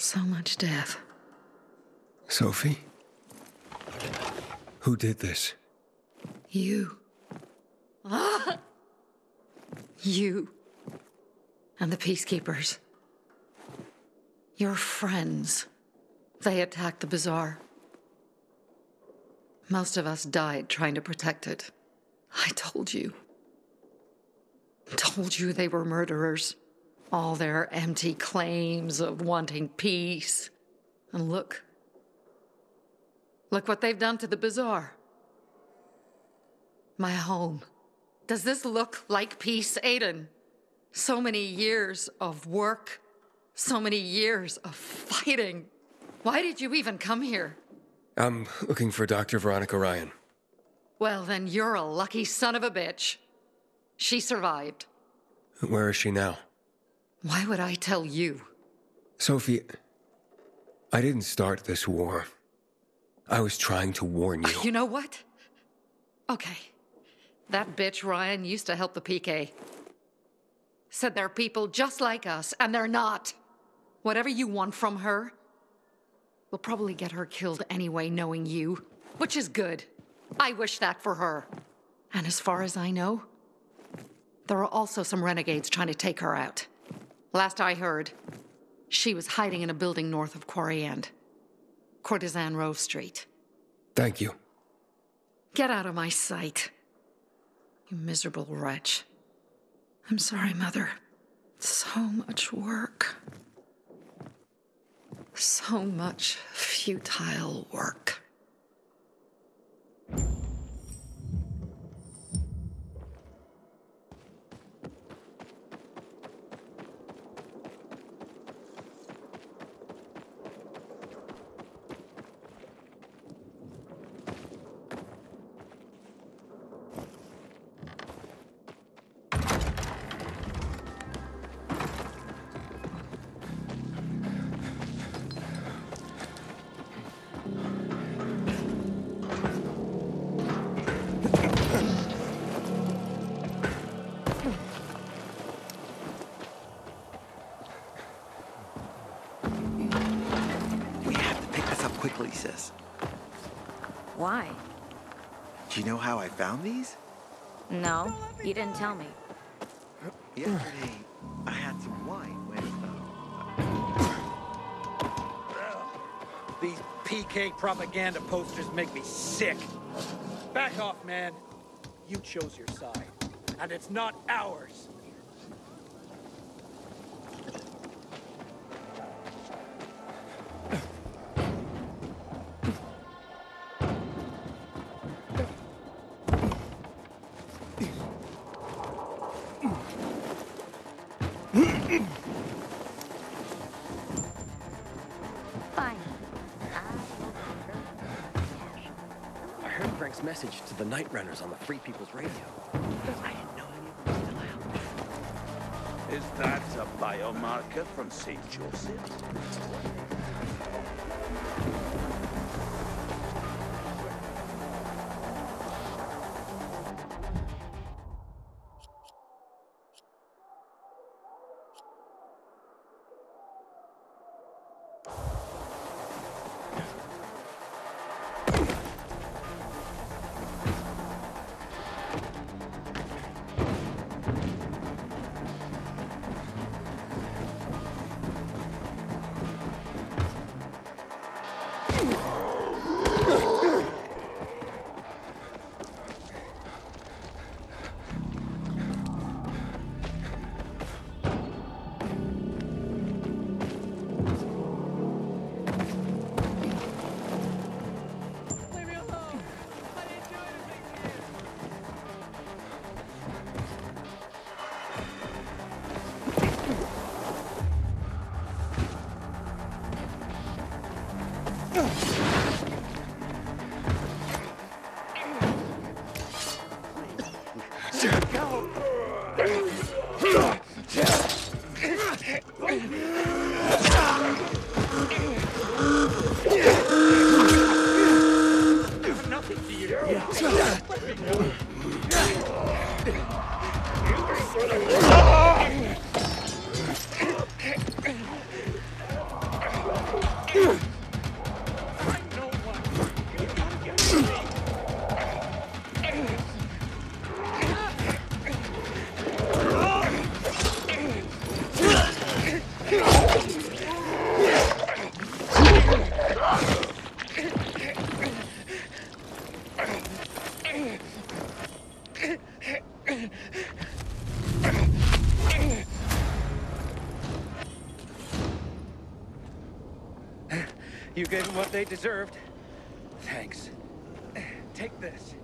So much death. Sophie? Who did this? You. Ah! You. And the peacekeepers. Your friends. They attacked the bazaar. Most of us died trying to protect it. I told you. Told you they were murderers. All their empty claims of wanting peace. And look. Look what they've done to the bazaar. My home. Does this look like peace, Aiden? So many years of work. So many years of fighting. Why did you even come here? I'm looking for Dr. Veronika Ryan. Well, then you're a lucky son of a bitch. She survived. Where is she now? Why would I tell you? Sophie, I didn't start this war. I was trying to warn you. You know what? Okay. That bitch Ryan used to help the PK. Said they're people just like us, and they're not. Whatever you want from her, we'll probably get her killed anyway, knowing you. Which is good. I wish that for her. And as far as I know, there are also some renegades trying to take her out. Last I heard, she was hiding in a building north of Quarry End. Courtesan Rove Street. Thank you. Get out of my sight. You miserable wretch. I'm sorry, Mother. So much work. So much futile work. Why? Do you know how I found these? No, you didn't tell me. Yesterday, I had some wine with These PK propaganda posters make me sick. Back off, man. You chose your side, and it's not ours. Message to the Night Runners on the Free People's Radio. I didn't know anyone was still out. Is that a biomarker from St. Joseph? You gave them what they deserved. Thanks. Take this.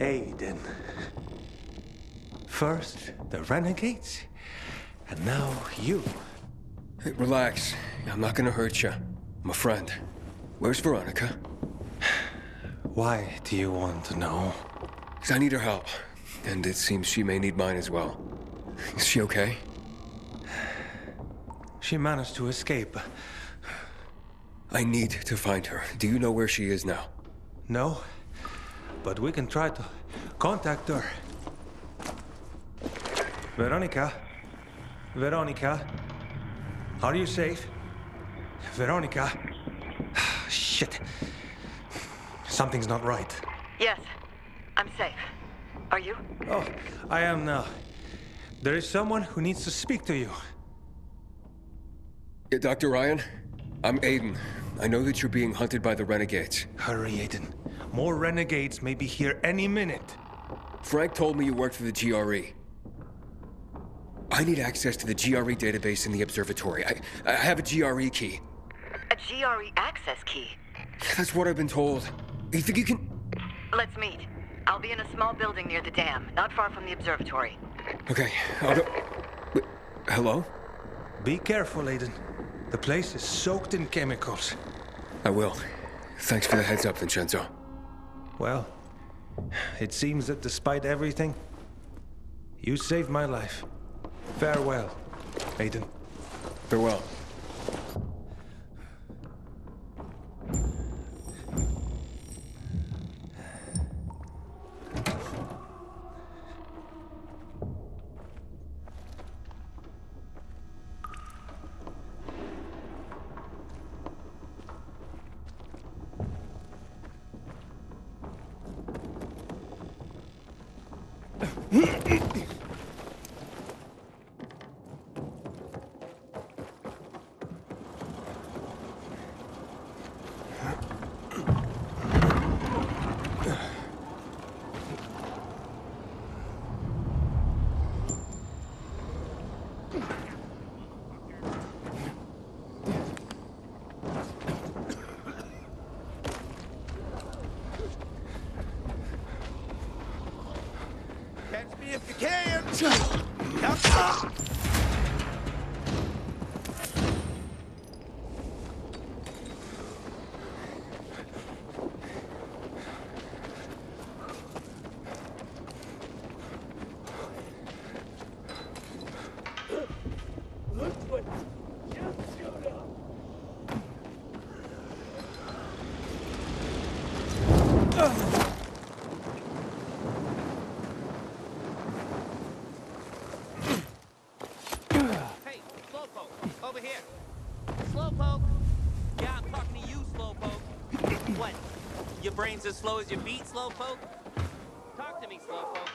Aiden. First, the renegades, and now you. Hey, relax. I'm not gonna hurt you. I'm a friend. Where's Veronika? Why do you want to know? Because I need her help, and it seems she may need mine as well. Is she okay? She managed to escape. I need to find her. Do you know where she is now? No, but we can try to contact her. Veronika? Veronika? Are you safe? Veronika? Shit. Something's not right. Yes, I'm safe. Are you? Oh, I am now. There is someone who needs to speak to you. Yeah, Dr. Ryan? I'm Aiden. I know that you're being hunted by the renegades. Hurry, Aiden. More renegades may be here any minute. Frank told me you worked for the GRE. I need access to the GRE database in the observatory. I have a GRE key. A GRE access key? That's what I've been told. You think you can... Let's meet. I'll be in a small building near the dam, not far from the observatory. Okay. Hello? Be careful, Aiden. The place is soaked in chemicals. I will. Thanks for the heads up, Vincenzo. Well, it seems that despite everything, you saved my life. Farewell, Aiden. Farewell. Brains as slow as your feet, slowpoke? Talk to me, slowpoke.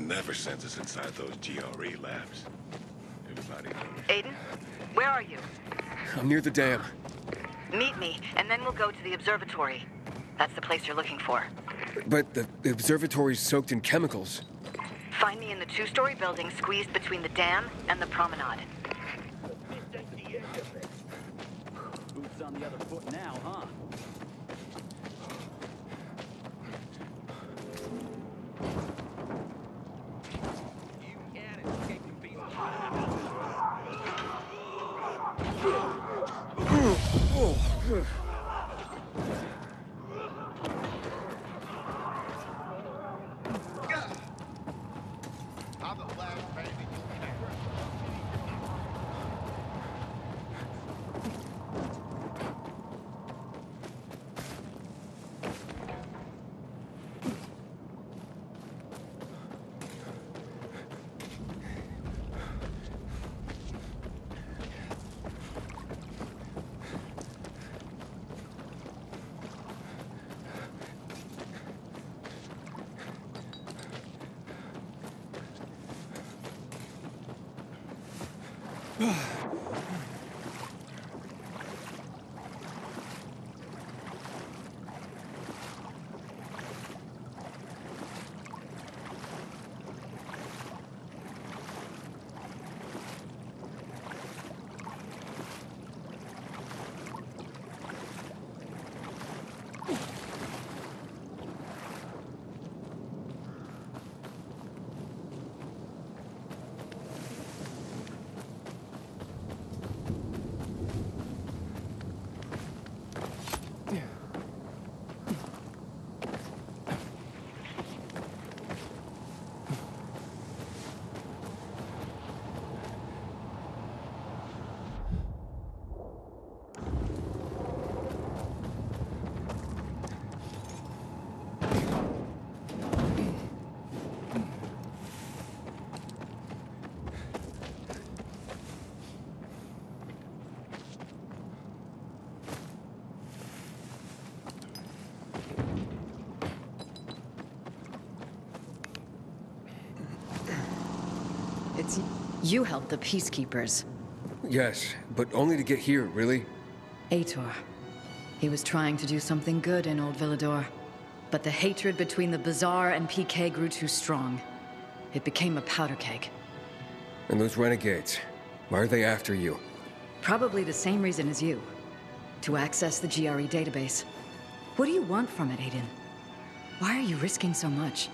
Never sends us inside those GRE labs. Everybody. Aiden, where are you? I'm near the dam. Meet me, and then we'll go to the observatory. That's the place you're looking for. But the observatory's soaked in chemicals. Find me in the two-story building squeezed between the dam and the promenade. Boots on the other foot now, huh? You helped the Peacekeepers. Yes, but only to get here, really. Ator. He was trying to do something good in Old Villador. But the hatred between the Bazaar and PK grew too strong. It became a powder keg. And those renegades, why are they after you? Probably the same reason as you. To access the GRE database. What do you want from it, Aiden? Why are you risking so much?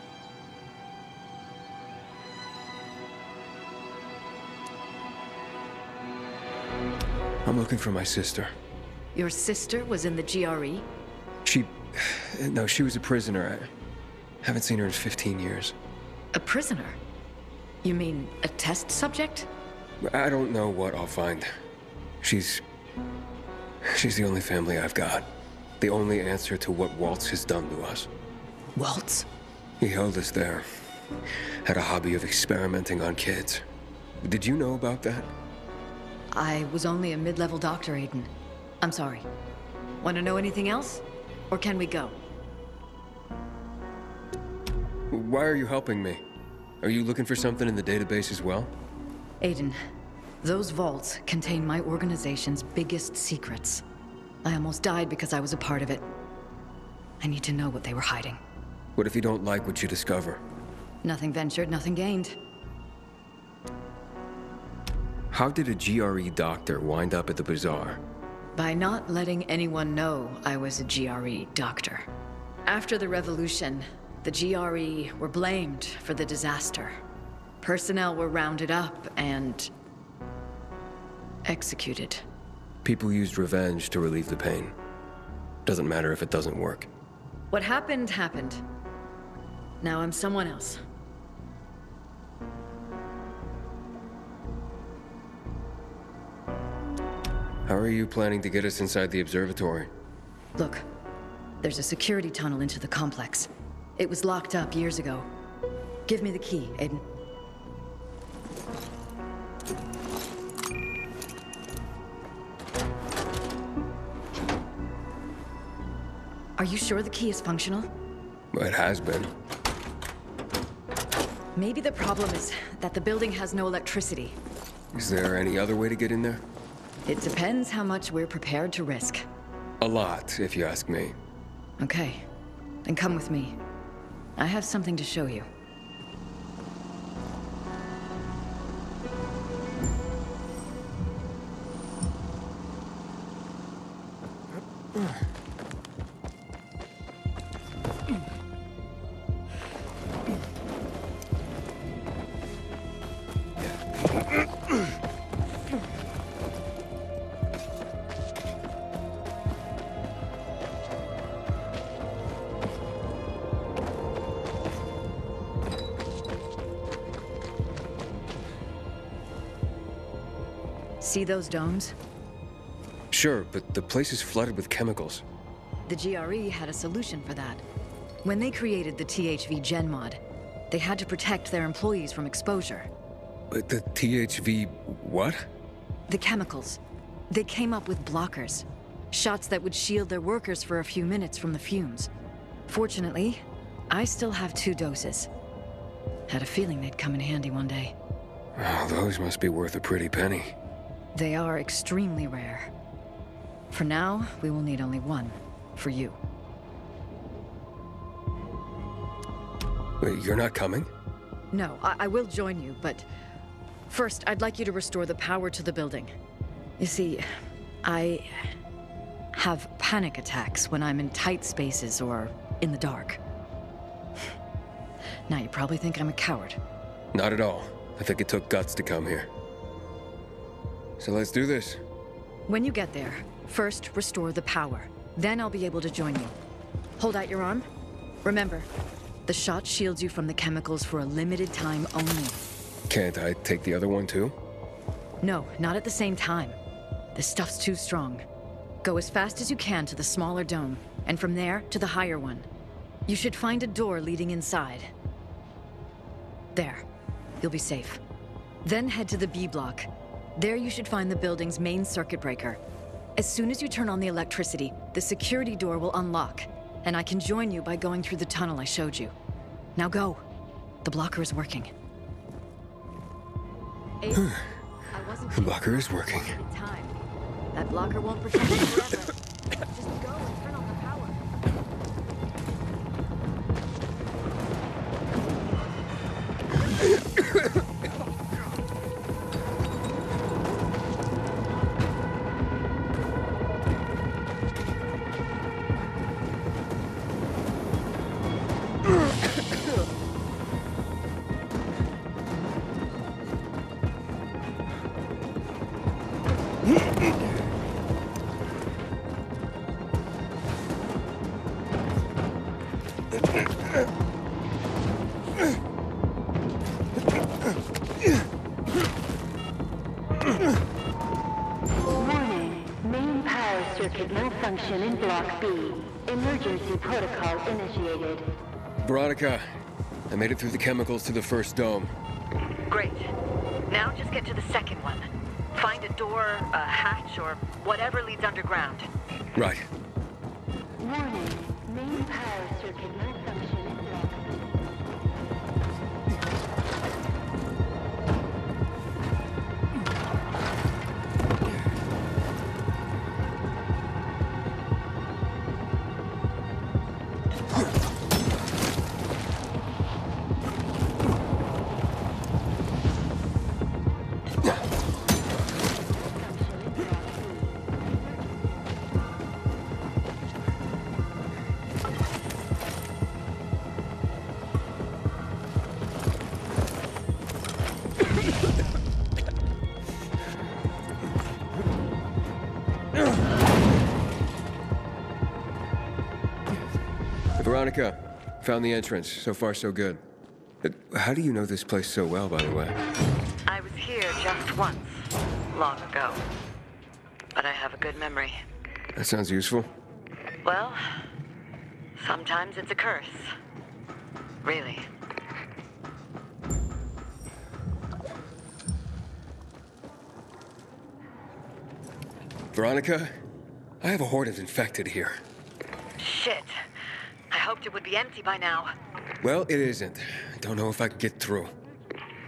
I'm looking for my sister. Your sister was in the GRE? No, she was a prisoner. I haven't seen her in 15 years. A prisoner? You mean a test subject? I don't know what I'll find. She's the only family I've got. The only answer to what Waltz has done to us. Waltz? He held us there. Had a hobby of experimenting on kids. Did you know about that? I was only a mid-level doctor, Aiden. I'm sorry. Want to know anything else? Or can we go? Why are you helping me? Are you looking for something in the database as well? Aiden, those vaults contain my organization's biggest secrets. I almost died because I was a part of it. I need to know what they were hiding. What if you don't like what you discover? Nothing ventured, nothing gained. How did a GRE doctor wind up at the Bazaar? By not letting anyone know I was a GRE doctor. After the revolution, the GRE were blamed for the disaster. Personnel were rounded up and executed. People used revenge to relieve the pain. Doesn't matter if it doesn't work. What happened, happened. Now I'm someone else. How are you planning to get us inside the observatory? Look, there's a security tunnel into the complex. It was locked up years ago. Give me the key, Aiden. Are you sure the key is functional? It has been. Maybe the problem is that the building has no electricity. Is there any other way to get in there? It depends how much we're prepared to risk. A lot, if you ask me. Okay. Then come with me. I have something to show you. See those domes? Sure, but the place is flooded with chemicals. The GRE had a solution for that. When they created the THV gen mod, they had to protect their employees from exposure. But the THV what? The chemicals. They came up with blockers. Shots that would shield their workers for a few minutes from the fumes. Fortunately, I still have 2 doses. Had a feeling they'd come in handy one day. Oh, those must be worth a pretty penny. They are extremely rare. For now, we will need only one. For you. Wait, you're not coming? No, I will join you, but first, I'd like you to restore the power to the building. You see, I have panic attacks when I'm in tight spaces or in the dark. Now you probably think I'm a coward. Not at all. I think it took guts to come here. So let's do this. When you get there, first restore the power. Then I'll be able to join you. Hold out your arm. Remember, the shot shields you from the chemicals for a limited time only. Can't I take the other one too? No, not at the same time. The stuff's too strong. Go as fast as you can to the smaller dome, and from there to the higher one. You should find a door leading inside. There. You'll be safe. Then head to the B block. There you should find the building's main circuit breaker. As soon as you turn on the electricity, the security door will unlock, and I can join you by going through the tunnel I showed you. Now go. The blocker is working. Aiden, the blocker is working. Time. That blocker won't protect you forever. Just go and turn on the power. In Block B. Emergency protocol initiated. Veronika, I made it through the chemicals to the first dome. Great. Now just get to the second one. Find a door, a hatch, or whatever leads underground. Right. Warning. Main power circuit malfunction in Block Veronika. Found the entrance. So far, so good. But how do you know this place so well, by the way? I was here just once, long ago. But I have a good memory. That sounds useful. Well, sometimes it's a curse. Really. Veronika, I have a horde of infected here. Shit. I hoped it would be empty by now. Well, it isn't. Don't know if I can get through.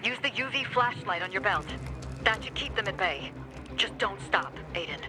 Use the UV flashlight on your belt. That should keep them at bay. Just don't stop, Aiden.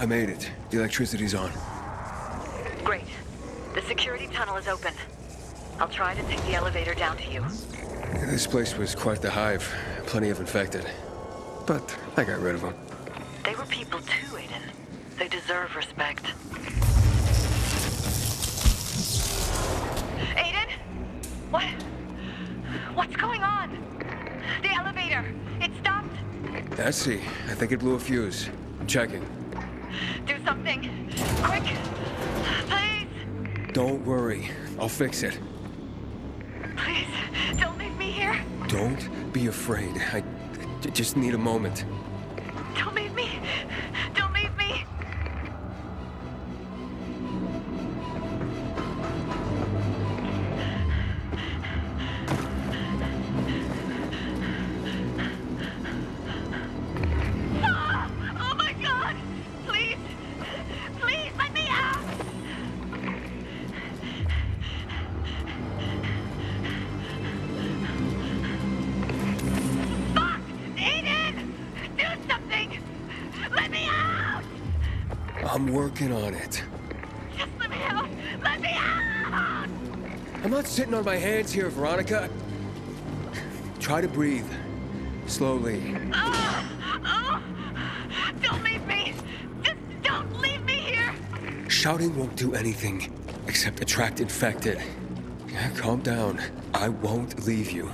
I made it. The electricity's on. Great. The security tunnel is open. I'll try to take the elevator down to you. This place was quite the hive. Plenty of infected. But I got rid of them. They were people too, Aiden. They deserve respect. Aiden? What? What's going on? The elevator. It stopped. I see. I think it blew a fuse. Checking. Do something. Quick. Please. Don't worry. I'll fix it. Please. Don't leave me here. Don't be afraid. I just need a moment. Don't leave me. Don't leave me. On it. Just let me out! Let me out! I'm not sitting on my hands here, Veronika. Try to breathe. Slowly. Oh! Don't leave me! Just don't leave me here! Shouting won't do anything except attract infected. Calm down. I won't leave you.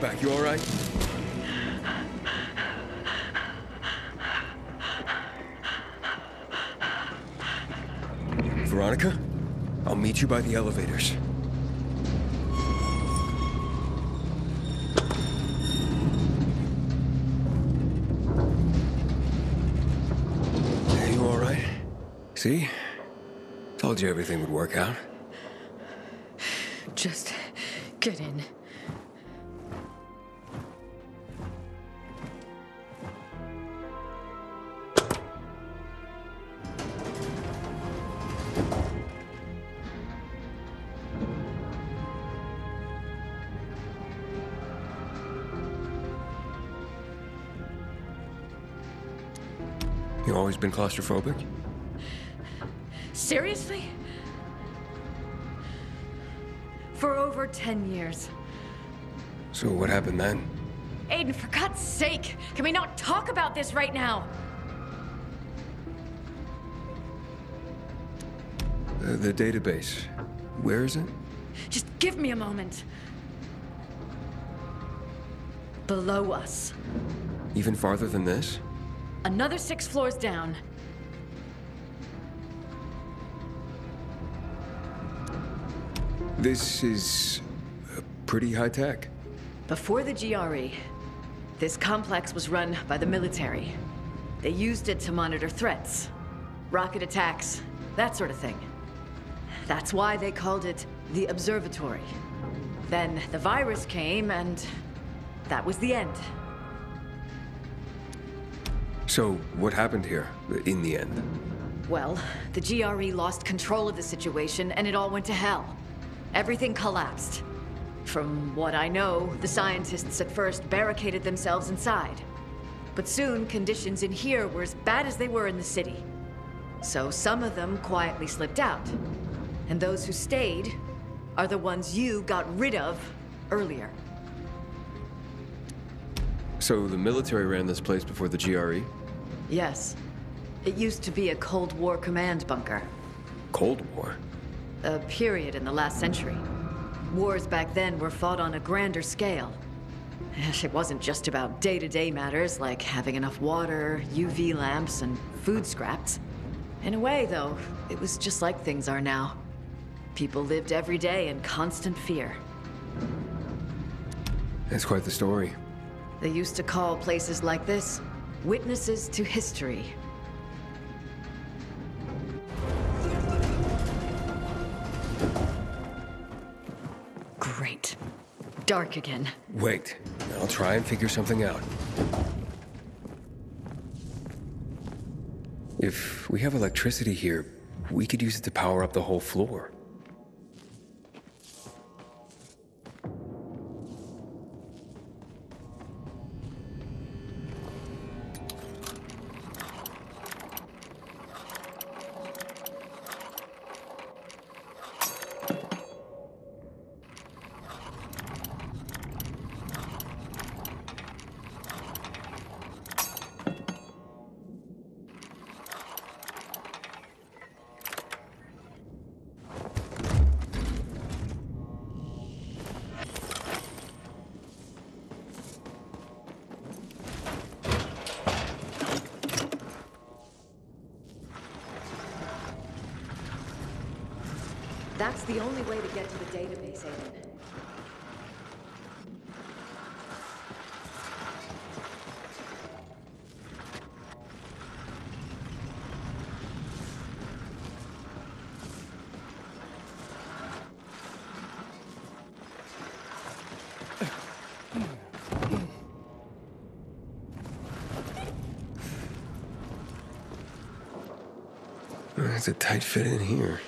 Back. You all right? Veronika, I'll meet you by the elevators. Are you all right? See? Told you everything would work out. Just get in. Been claustrophobic? Seriously? For over 10 years. So what happened then? Aiden, for God's sake, can we not talk about this right now? The database. Where is it? Just give me a moment. Below us. Even farther than this? Another 6 floors down. This is pretty high tech. Before the GRE, this complex was run by the military. They used it to monitor threats, rocket attacks, that sort of thing. That's why they called it the observatory. Then the virus came, and that was the end. So, what happened here, in the end? Well, the GRE lost control of the situation, and it all went to hell. Everything collapsed. From what I know, the scientists at first barricaded themselves inside. But soon, conditions in here were as bad as they were in the city. So some of them quietly slipped out. And those who stayed are the ones you got rid of earlier. So the military ran this place before the GRE? Yes. It used to be a Cold War command bunker. Cold War? A period in the last century. Wars back then were fought on a grander scale. It wasn't just about day-to-day matters like having enough water, UV lamps, and food scraps. In a way, though, it was just like things are now. People lived every day in constant fear. That's quite the story. They used to call places like this witnesses to history. Great. Dark again. Wait. I'll try and figure something out. If we have electricity here, we could use it to power up the whole floor. That's the only way to get to the database, Aiden. It's a tight fit in here.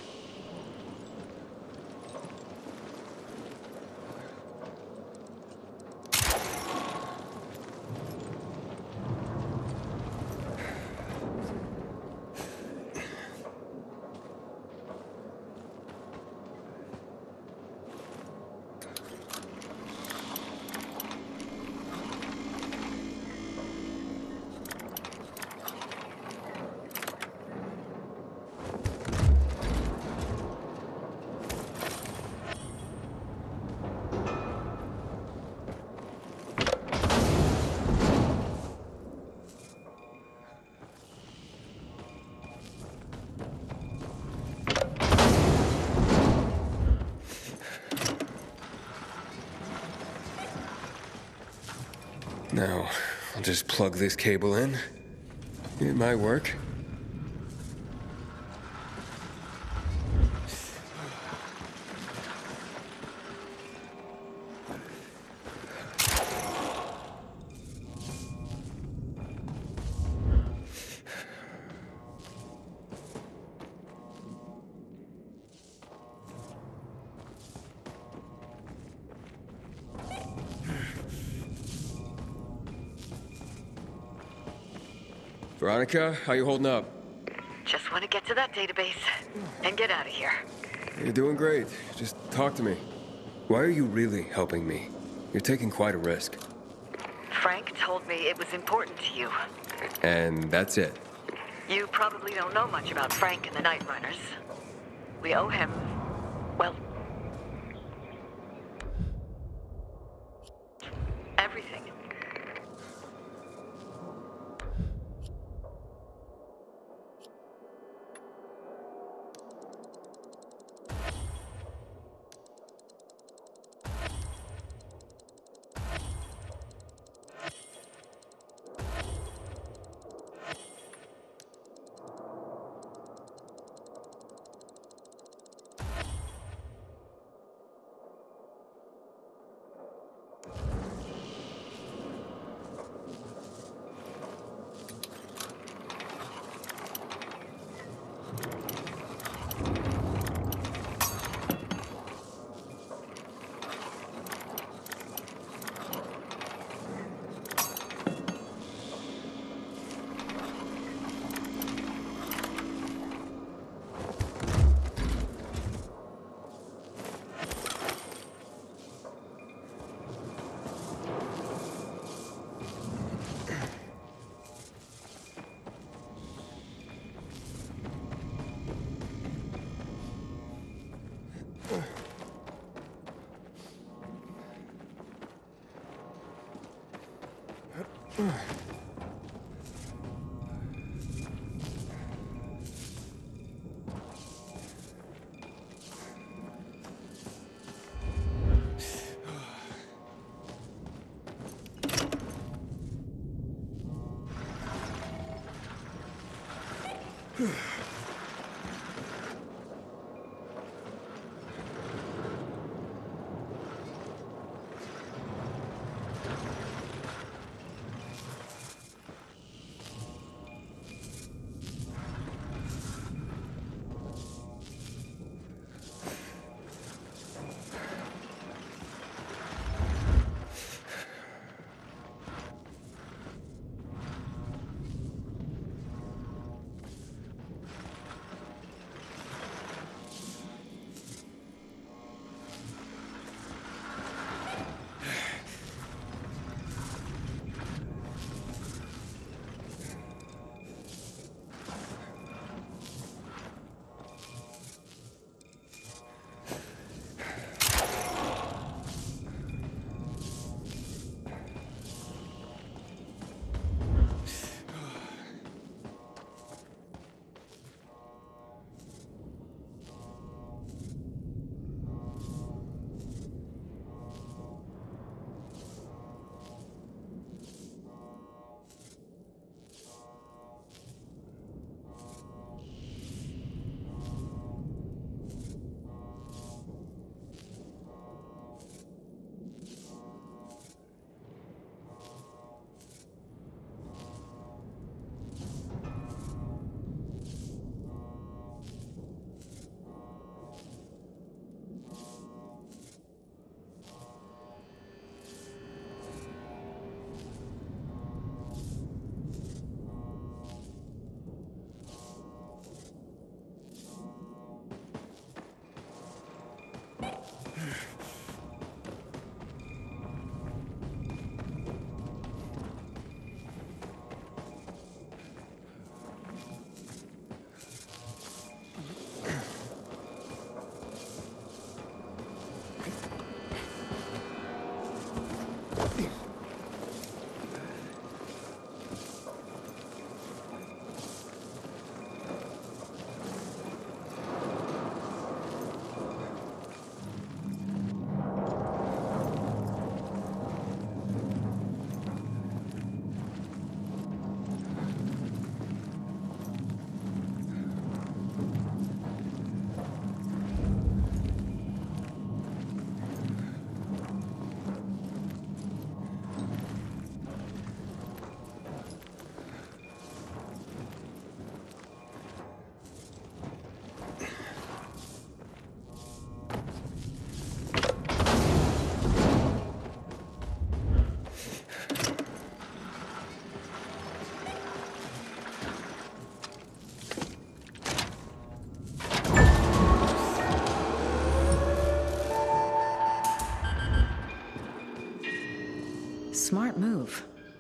Now, I'll just plug this cable in. It might work. Veronika, how you holding up? Just want to get to that database and get out of here. You're doing great. Just talk to me. Why are you really helping me? You're taking quite a risk. Frank told me it was important to you. And that's it. You probably don't know much about Frank and the Night Runners. We owe him, well, everything.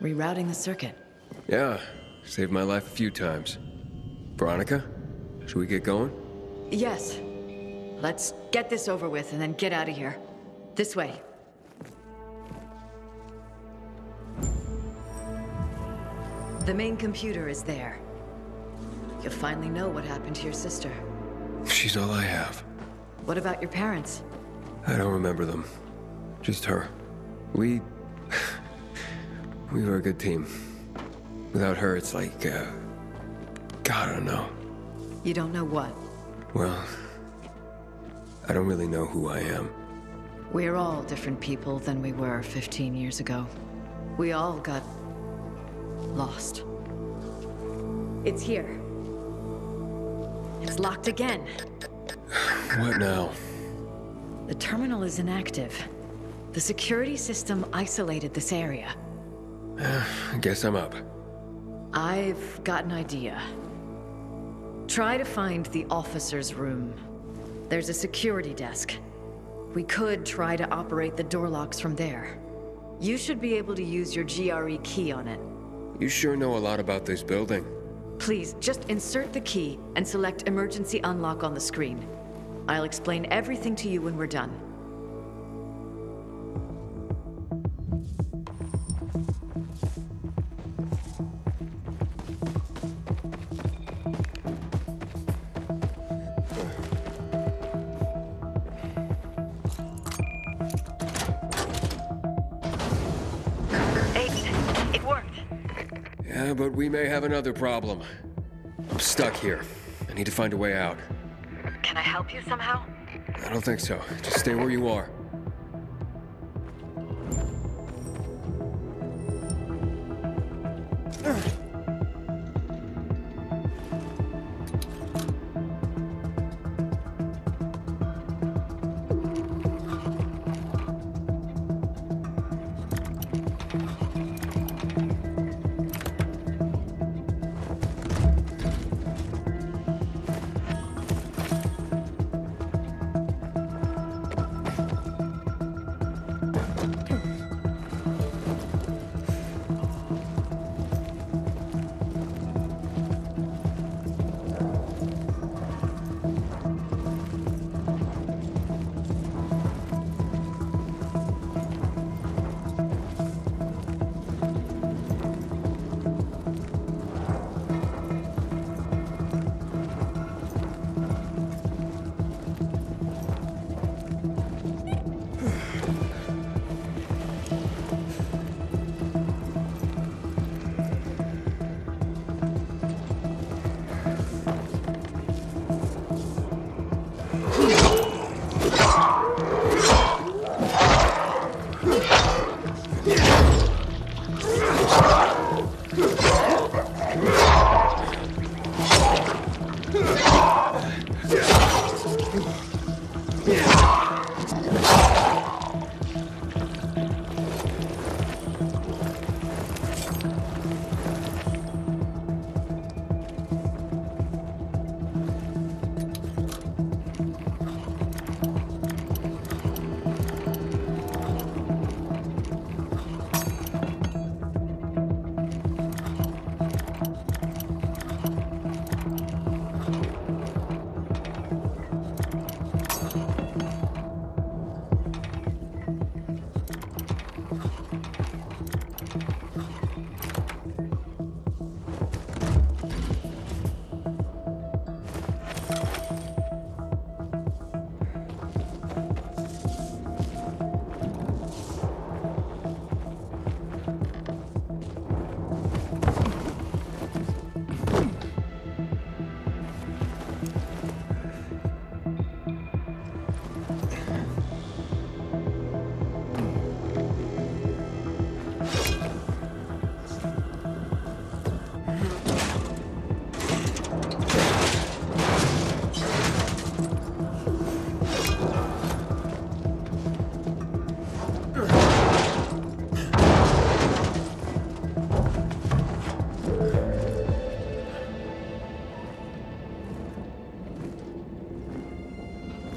Rerouting the circuit. Yeah, saved my life a few times. Veronika, should we get going? Yes. Let's get this over with and then get out of here. This way. The main computer is there. You'll finally know what happened to your sister. She's all I have. What about your parents? I don't remember them. Just her. We were a good team. Without her, it's like, God, I don't know. You don't know what? Well, I don't really know who I am. We're all different people than we were 15 years ago. We all got lost. It's here. It's locked again. What now? The terminal is inactive. The security system isolated this area. I guess I'm up. I've got an idea. Try to find the officer's room. There's a security desk. We could try to operate the door locks from there. You should be able to use your GRE key on it. You sure know a lot about this building. Please, just insert the key and select emergency unlock on the screen. I'll explain everything to you when we're done. But we may have another problem. I'm stuck here. I need to find a way out. Can I help you somehow? I don't think so. Just stay where you are.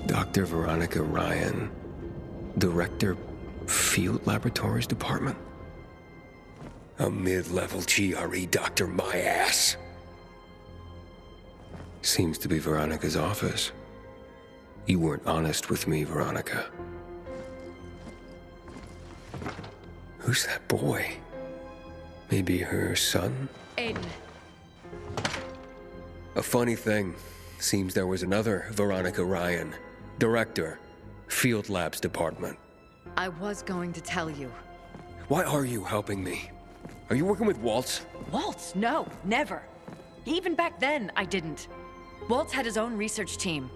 Dr. Veronika Ryan, Director, Field Laboratories Department. A mid-level GRE doctor, my ass. Seems to be Veronica's office. You weren't honest with me, Veronika. Who's that boy? Maybe her son? Aiden. A funny thing. Seems there was another Veronika Ryan. Director. Field Labs Department. I was going to tell you. Why are you helping me? Are you working with Waltz? Waltz? No, never. Even back then, I didn't. Waltz had his own research team.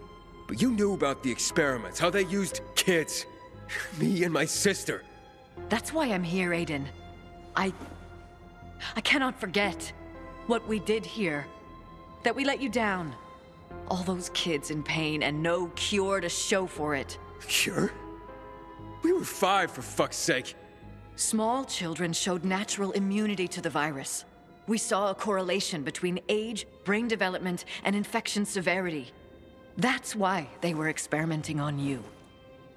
But you knew about the experiments, how they used kids. Me and my sister. That's why I'm here, Aiden. I cannot forget what we did here. That we let you down. All those kids in pain and no cure to show for it. Cure? We were 5, for fuck's sake. Small children showed natural immunity to the virus. We saw a correlation between age, brain development, and infection severity. That's why they were experimenting on you.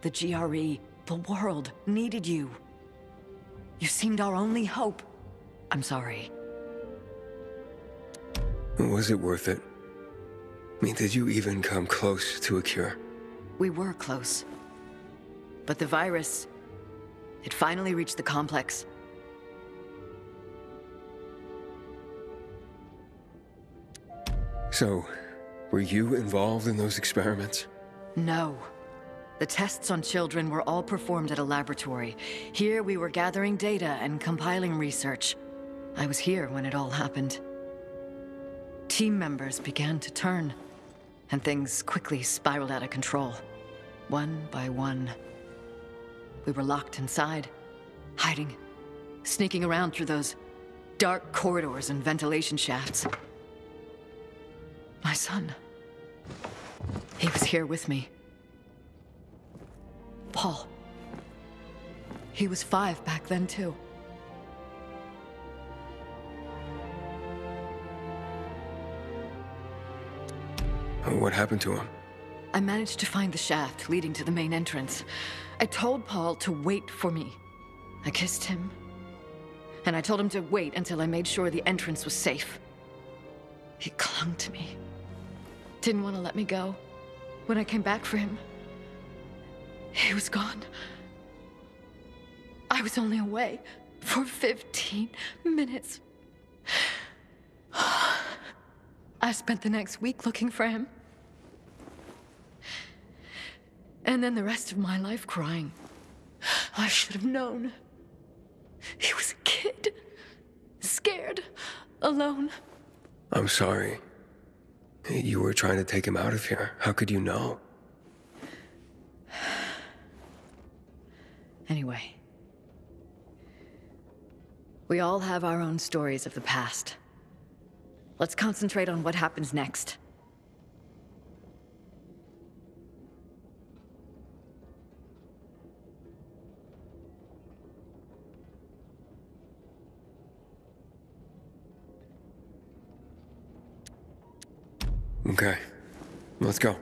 The GRE, the world, needed you. You seemed our only hope. I'm sorry. Was it worth it? I mean, did you even come close to a cure? We were close. But the virus, it finally reached the complex. So, were you involved in those experiments? No. The tests on children were all performed at a laboratory. Here we were gathering data and compiling research. I was here when it all happened. Team members began to turn, and things quickly spiraled out of control. One by one. We were locked inside, hiding, sneaking around through those dark corridors and ventilation shafts. My son. He was here with me. Paul. He was 5 back then, too. What happened to him? I managed to find the shaft leading to the main entrance. I told Paul to wait for me. I kissed him, and I told him to wait until I made sure the entrance was safe. He clung to me. Didn't want to let me go. When I came back for him, he was gone. I was only away for 15 minutes. I spent the next week looking for him. And then the rest of my life crying. I should have known. He was a kid. Scared. Alone. I'm sorry. You were trying to take him out of here. How could you know? Anyway. We all have our own stories of the past. Let's concentrate on what happens next. Okay, let's go.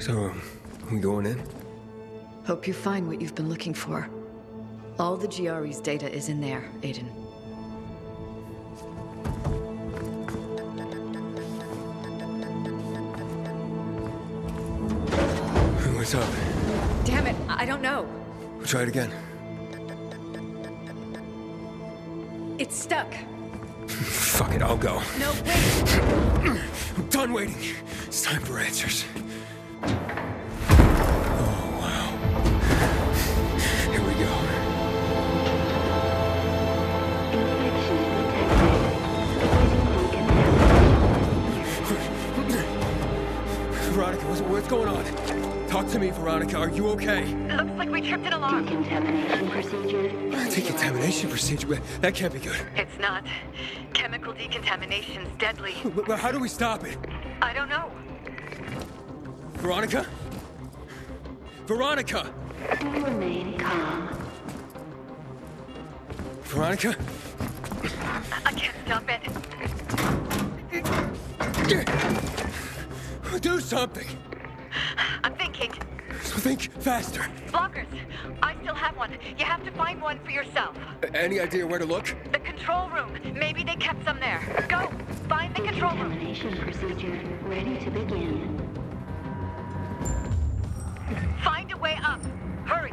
So, we going in? Hope you find what you've been looking for. All the GRE's data is in there, Aiden. What's up? Damn it, I don't know. We'll try it again. It's stuck. Fuck it, I'll go. No, wait! I'm done waiting. It's time for answers. to me, Veronika. Are you okay? It looks like we tripped it along. Decontamination procedure. Decontamination procedure? That can't be good. It's not. Chemical decontamination's deadly. But how do we stop it? I don't know. Veronika? Veronika! Remain calm. Veronika? I can't stop it. Do something! I'm thinking. So think faster. Blockers. I still have one. You have to find one for yourself. Any idea where to look? The control room. Maybe they kept some there. Go! Find the control room. Decontamination procedure ready to begin. Find a way up. Hurry.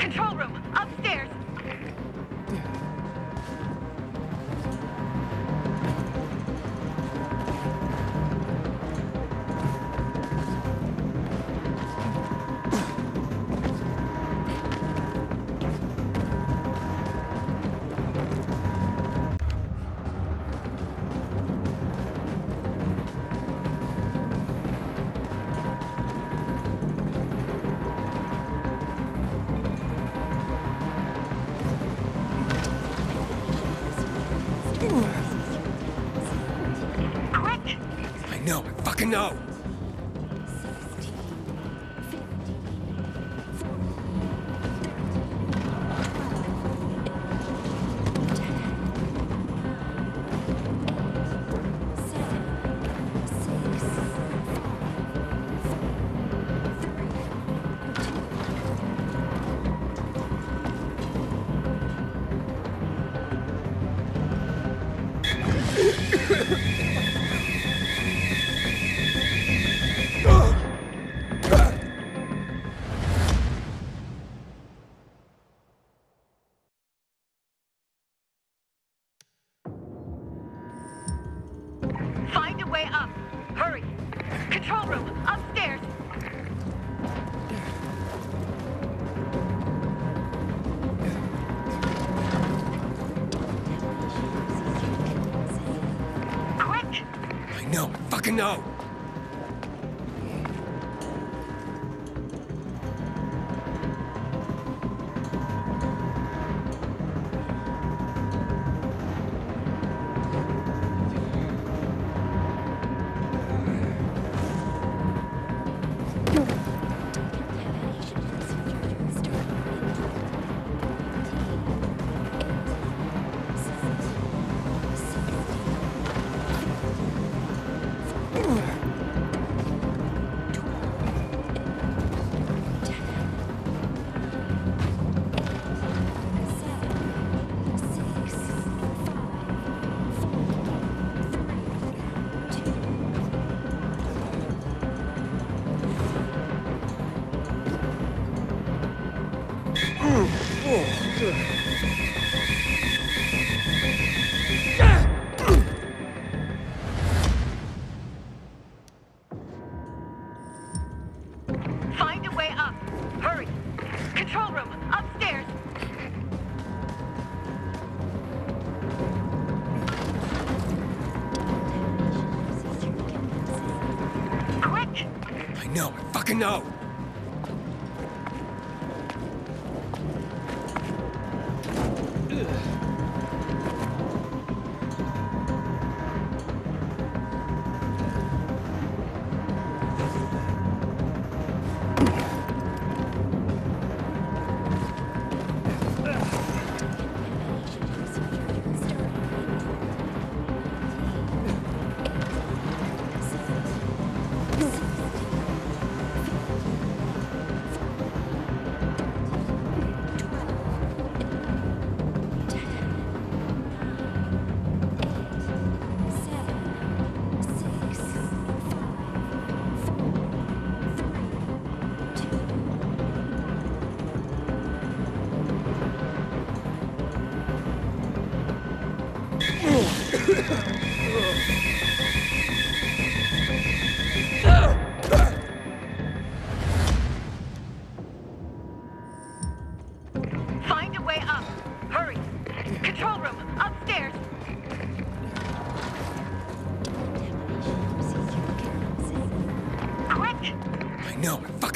Control room. Upstairs. No! No!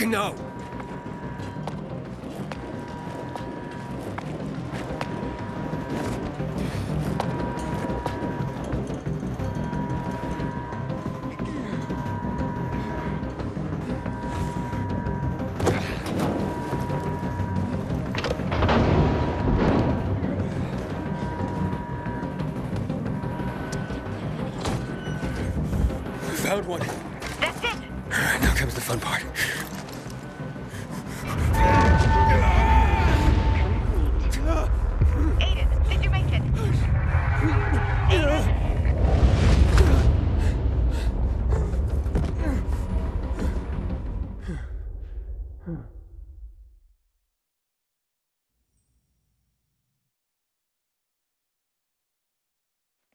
No! know.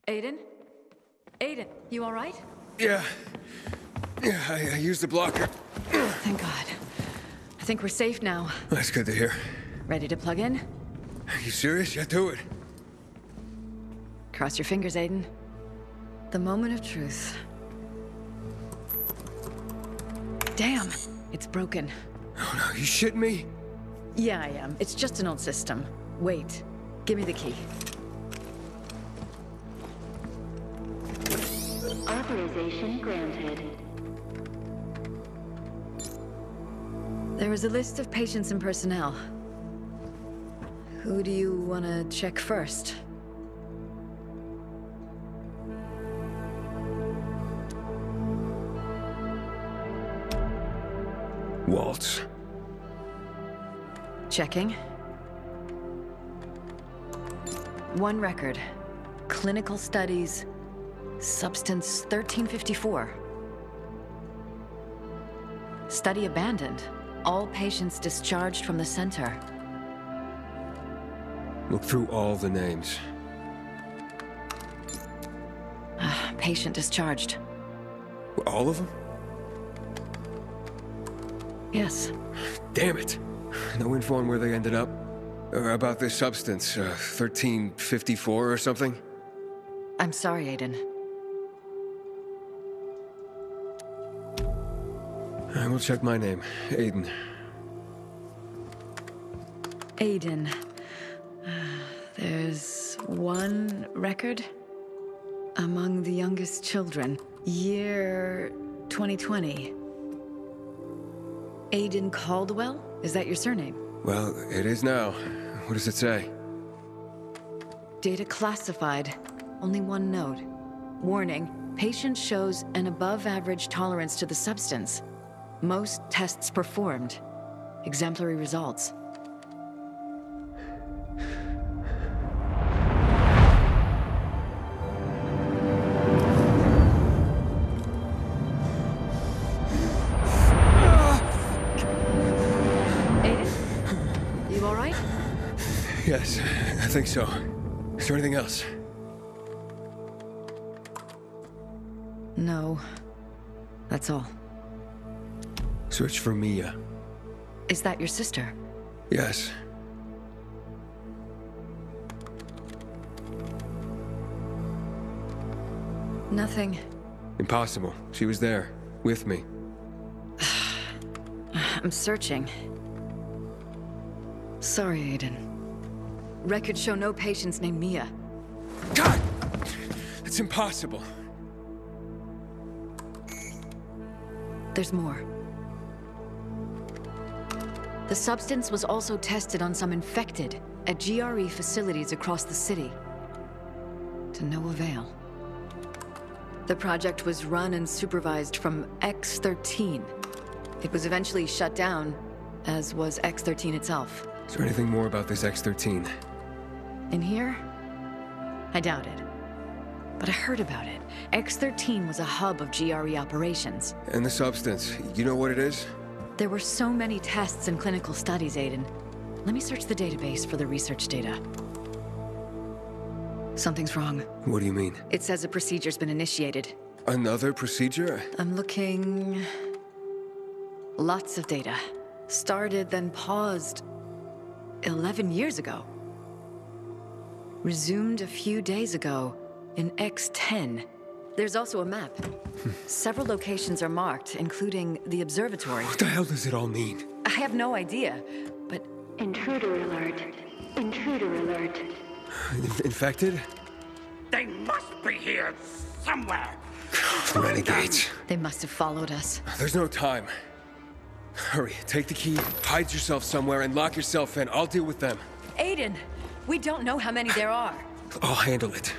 Aiden? Aiden, you all right? Yeah. Yeah, I used the blocker. Thank God. I think we're safe now. That's good to hear. Ready to plug in? Are you serious? Yeah, do it. Cross your fingers, Aiden. The moment of truth. Damn, it's broken. Oh no, you shitting me? Yeah, I am. It's just an old system. Wait, give me the key. Authorization granted. There is a list of patients and personnel. Who do you want to check first? Waltz. Checking. One record. Clinical studies. Substance 1354. Study abandoned. All patients discharged from the center. Look through all the names. Patient discharged. All of them? Yes. Damn it. No info on where they ended up? Or about this substance, 1354 or something? I'm sorry, Aiden. I will check my name. Aiden. Aiden. There's one record among the youngest children. Year 2020. Aiden Caldwell? Is that your surname? Well, it is now. What does it say? Data classified. Only one note. Warning. Patient shows an above-average tolerance to the substance. Most tests performed. Exemplary results. Aiden? You all right? Yes, I think so. Is there anything else? No. That's all. Search for Mia. Is that your sister? Yes. Nothing. Impossible. She was there, with me. I'm searching. Sorry, Aiden. Records show no patients named Mia. God! It's impossible. There's more. The substance was also tested on some infected at GRE facilities across the city. To no avail. The project was run and supervised from X-13. It was eventually shut down, as was X-13 itself. Is there anything more about this X-13? In here? I doubt it. But I heard about it. X-13 was a hub of GRE operations. And the substance, you know what it is? There were so many tests and clinical studies, Aiden. Let me search the database for the research data. Something's wrong. What do you mean? It says a procedure's been initiated. Another procedure? I'm looking... Lots of data. Started, then paused... 11 years ago. Resumed a few days ago. In X10, There's also a map. Several locations are marked, including the observatory. What the hell does it all mean? I have no idea, but... Intruder alert. Intruder alert. Infected? They must be here somewhere. Renegades. They must have followed us. There's no time. Hurry, take the key, hide yourself somewhere, and lock yourself in. I'll deal with them. Aiden, we don't know how many there are. I'll handle it.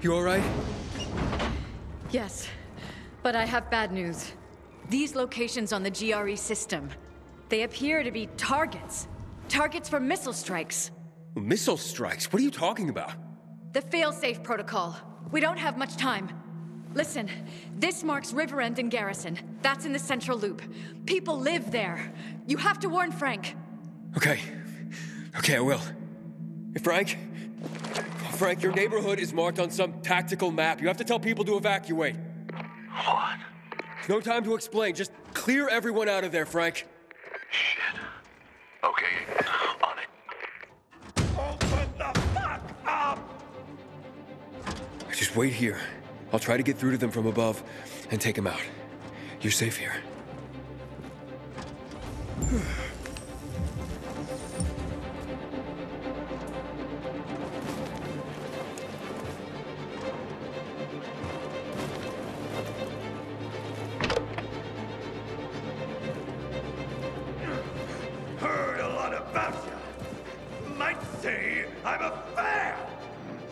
You all right? Yes, but I have bad news. These locations on the GRE system, they appear to be targets. Targets for missile strikes. Missile strikes? What are you talking about? The failsafe protocol. We don't have much time. Listen, this marks River End and Garrison. That's in the central loop. People live there. You have to warn Frank. Okay. Okay, I will. Hey, Frank? Frank, your neighborhood is marked on some tactical map. You have to tell people to evacuate. What? No time to explain. Just clear everyone out of there, Frank. Shit. Okay, on it. Open the fuck up! Just wait here. I'll try to get through to them from above and take them out. You're safe here.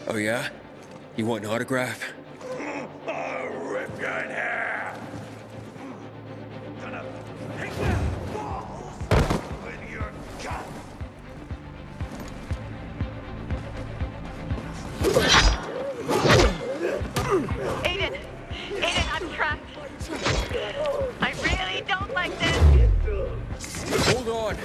Oh, yeah? You want an autograph? I'll rip you in half! Gonna hit your balls with your guts! Aiden! Aiden, I'm trapped! I really don't like this! Hold on!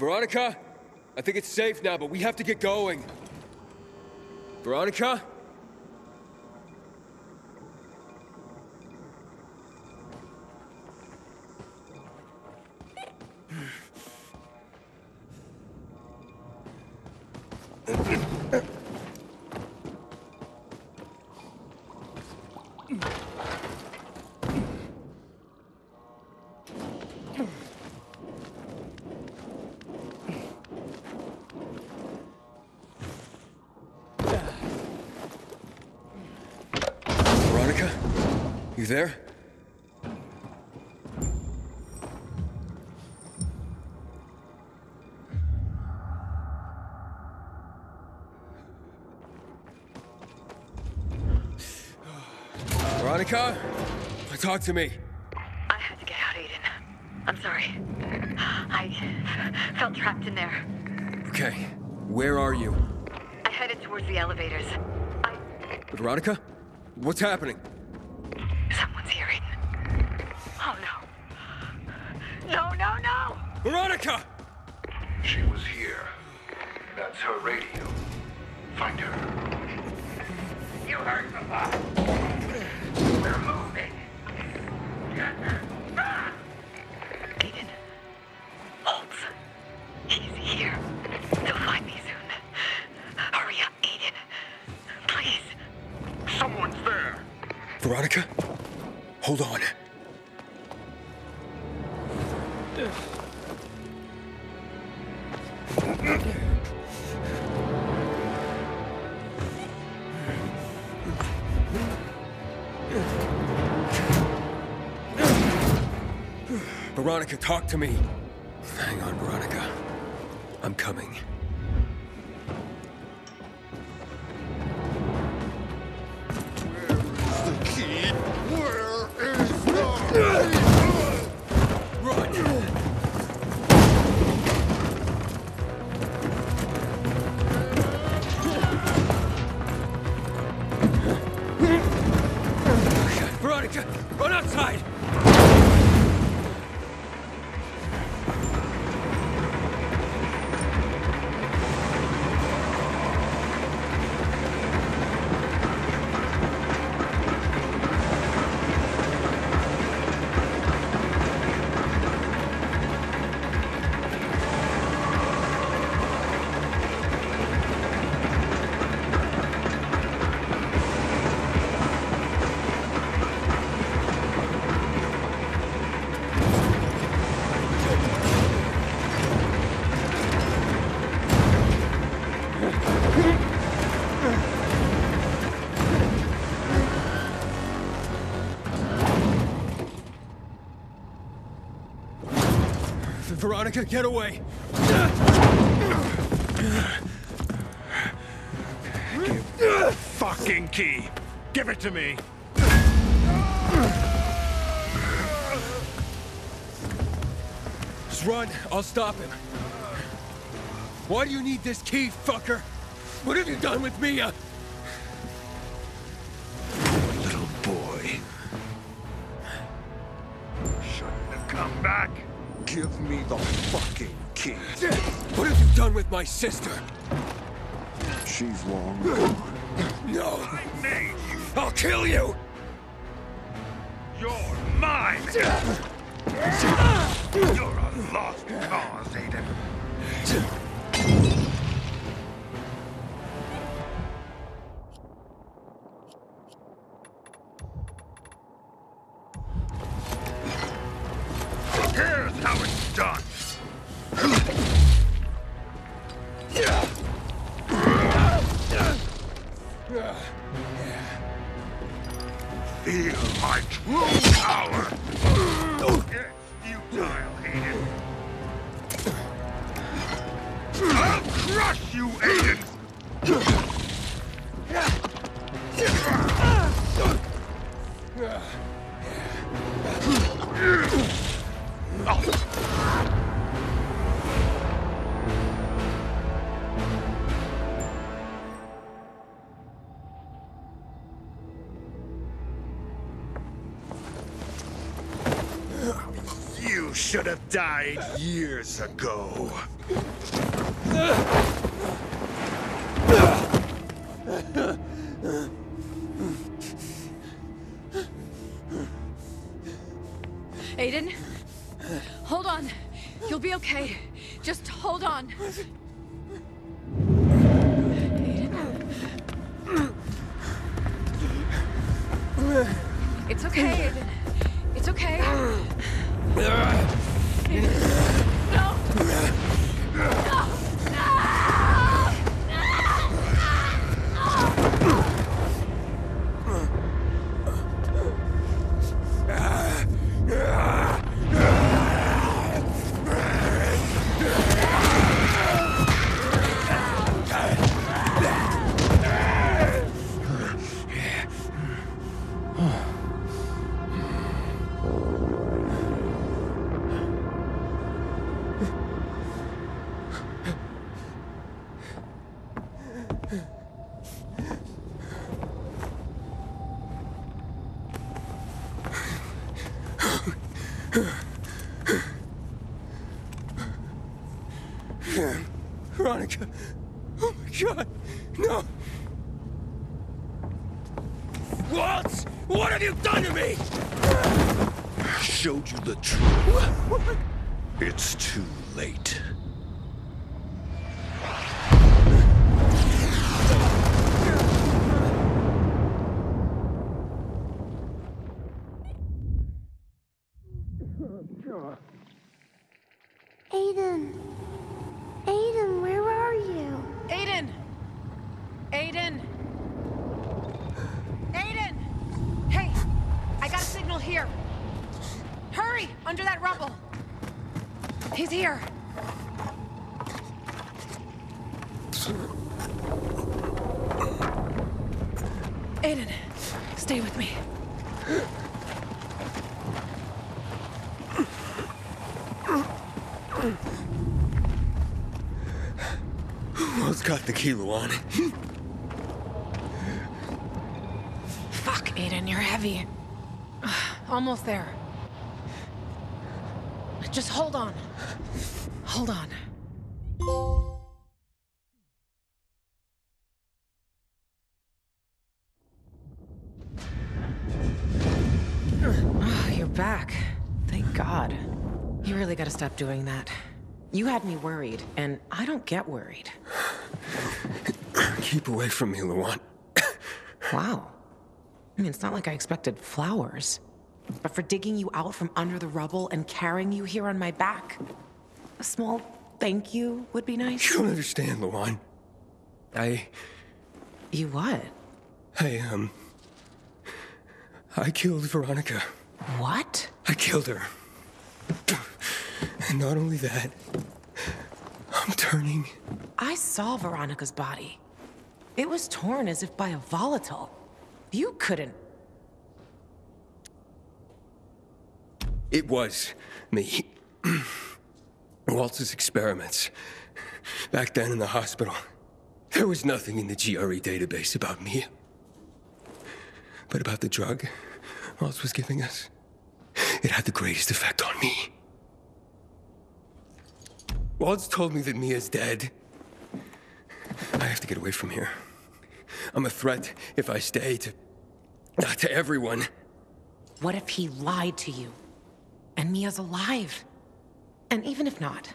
Veronika? I think it's safe now, but we have to get going. Veronika? There? Veronika? Talk to me. I had to get out, Aiden. I'm sorry. I felt trapped in there. Okay. Where are you? I headed towards the elevators. Veronika? What's happening? Veronika! She was here. That's her radio. Find her. You heard from us. We're moving. Aiden. Waltz. He's here. They'll find me soon. Hurry up, Aiden. Please. Someone's there. Veronika? Hold on. Veronika, talk to me. Hang on, Veronika. I'm coming. Veronika, get away! Give the fucking key! Give it to me! Just run, I'll stop him. Why do you need this key, fucker? What have you done with Mia? Give me the fucking key. What have you done with my sister? She's long gone. No! I made you! I'll kill you! You're mine! You're a lost cause, Aiden. You You should have died years ago. Aiden, hold on. You'll be okay. Just hold on. It's okay, Aiden. It's okay. Aiden. No! No! Veronika! Oh my God! No! Waltz! What have you done to me? I showed you the truth. What? It's too late. Key, Luan. Fuck, Aiden, you're heavy. Almost there. Just hold on. Hold on. Oh, you're back. Thank God. You really gotta stop doing that. You had me worried, and I don't get worried. Keep away from me, Luan. Wow. I mean, it's not like I expected flowers. But for digging you out from under the rubble and carrying you here on my back, a small thank you would be nice. You don't understand, Luan. You what? I killed Veronika. What? I killed her. And not only that, I'm turning. I saw Veronika's body. It was torn as if by a volatile. You couldn't. It was me. Waltz's experiments. Back then in the hospital, there was nothing in the GRE database about Mia. But about the drug Waltz was giving us, it had the greatest effect on me. Waltz told me that Mia's dead. I have to get away from here. I'm a threat if I stay to everyone. What if he lied to you? And Mia's alive? And even if not,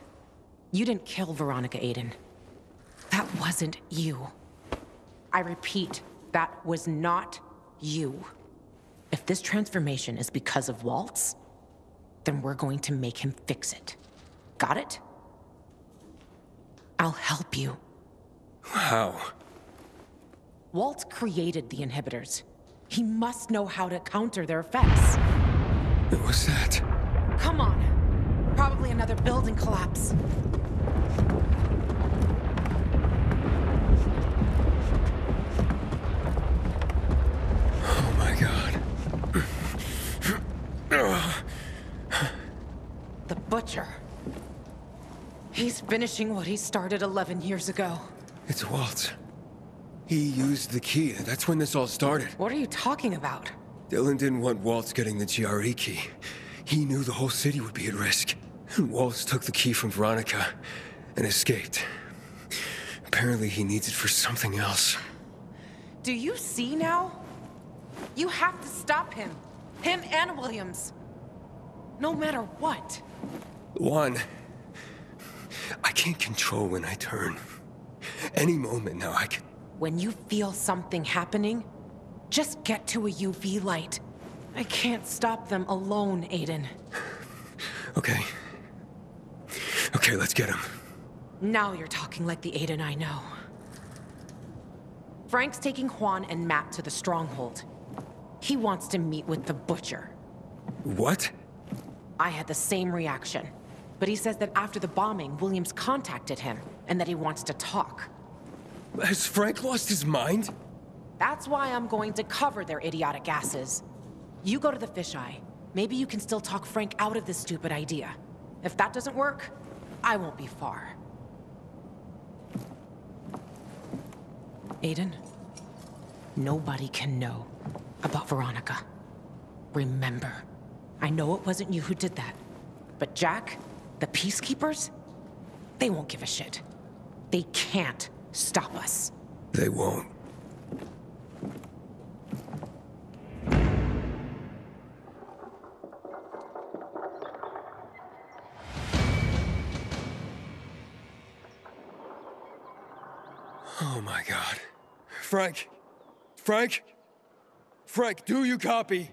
you didn't kill Veronika, Aiden. That wasn't you. I repeat, that was not you. If this transformation is because of Waltz, then we're going to make him fix it. Got it? I'll help you. How? Waltz created the inhibitors. He must know how to counter their effects. What was that? Come on. Probably another building collapse. Oh my God. The butcher. He's finishing what he started 11 years ago. It's Waltz. He used the key. That's when this all started. What are you talking about? Dylan didn't want Waltz getting the GRE key. He knew the whole city would be at risk. Waltz took the key from Veronika and escaped. Apparently he needs it for something else. Do you see now? You have to stop him. Him and Williams. No matter what. Luan, I can't control when I turn. Any moment now I can... When you feel something happening, just get to a UV light. I can't stop them alone, Aiden. Okay. Okay, let's get him. Now you're talking like the Aiden I know. Frank's taking Juan and Matt to the stronghold. He wants to meet with the butcher. What? I had the same reaction. But he says that after the bombing, Williams contacted him, and that he wants to talk. Has Frank lost his mind? That's why I'm going to cover their idiotic asses. You go to the fisheye. Maybe you can still talk Frank out of this stupid idea. If that doesn't work, I won't be far. Aiden, nobody can know about Veronika. Remember, I know it wasn't you who did that, but Jack, the peacekeepers, they won't give a shit. They can't stop us. They won't. Oh my God. Frank! Frank! Frank, do you copy?